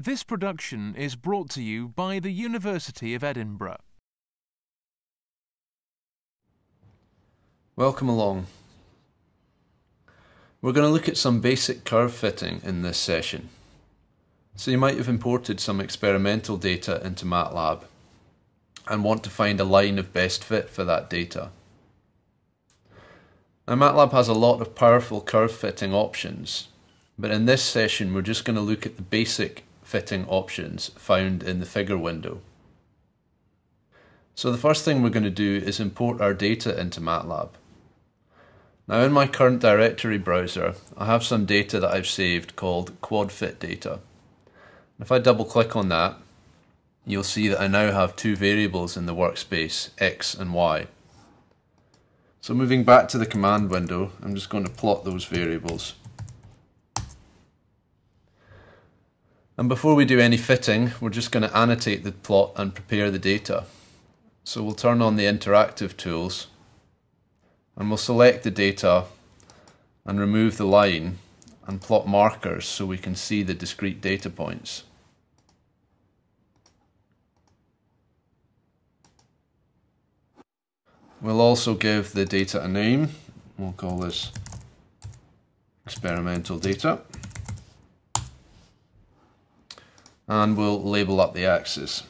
This production is brought to you by the University of Edinburgh. Welcome along. We're going to look at some basic curve fitting in this session. So you might have imported some experimental data into MATLAB and want to find a line of best fit for that data. Now MATLAB has a lot of powerful curve fitting options, but in this session we're just going to look at the basic fitting options found in the figure window. So the first thing we're going to do is import our data into MATLAB. Now in my current directory browser, I have some data that I've saved called quadfit data. If I double click on that, you'll see that I now have two variables in the workspace, x and y. So moving back to the command window, I'm just going to plot those variables. And before we do any fitting, we're just going to annotate the plot and prepare the data. So we'll turn on the interactive tools and we'll select the data and remove the line and plot markers so we can see the discrete data points. We'll also give the data a name. We'll call this experimental data. And we'll label up the axis.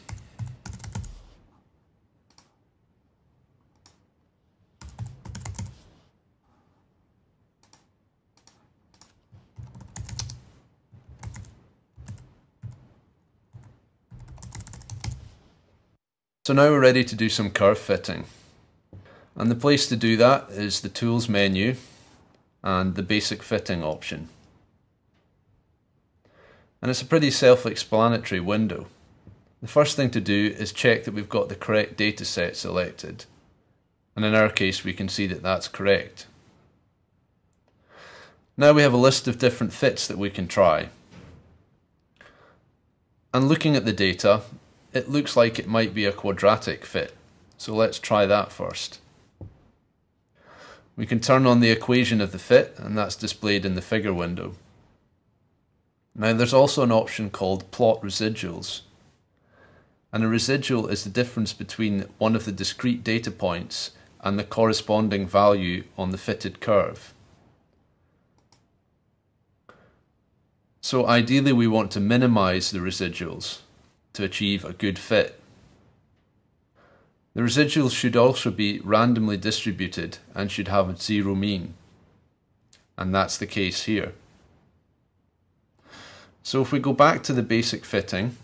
So now we're ready to do some curve fitting. And the place to do that is the Tools menu and the Basic Fitting option. And it's a pretty self-explanatory window. The first thing to do is check that we've got the correct data set selected. And in our case, we can see that that's correct. Now we have a list of different fits that we can try. And looking at the data, it looks like it might be a quadratic fit. So let's try that first. We can turn on the equation of the fit, and that's displayed in the figure window. Now there's also an option called plot residuals, and a residual is the difference between one of the discrete data points and the corresponding value on the fitted curve. So ideally we want to minimize the residuals to achieve a good fit. The residuals should also be randomly distributed and should have a zero mean, and that's the case here. So if we go back to the basic fitting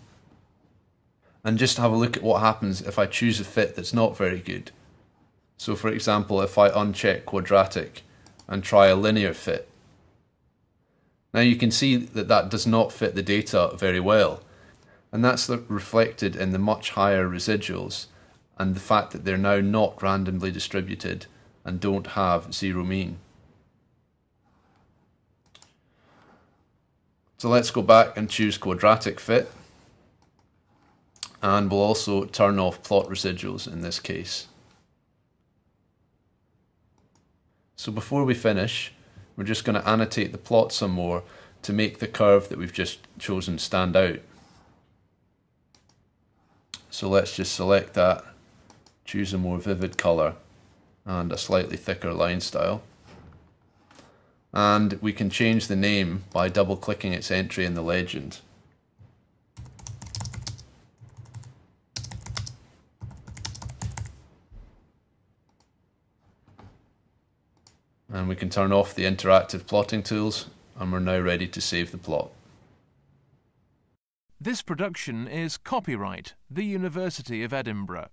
and just have a look at what happens if I choose a fit that's not very good. So for example, if I uncheck quadratic and try a linear fit. Now you can see that that does not fit the data very well, and that's reflected in the much higher residuals and the fact that they're now not randomly distributed and don't have zero mean. So let's go back and choose quadratic fit, and we'll also turn off plot residuals in this case. So before we finish, we're just going to annotate the plot some more to make the curve that we've just chosen stand out. So let's just select that, choose a more vivid colour and a slightly thicker line style. And we can change the name by double clicking its entry in the legend. And we can turn off the interactive plotting tools, and we're now ready to save the plot. This production is copyright the University of Edinburgh.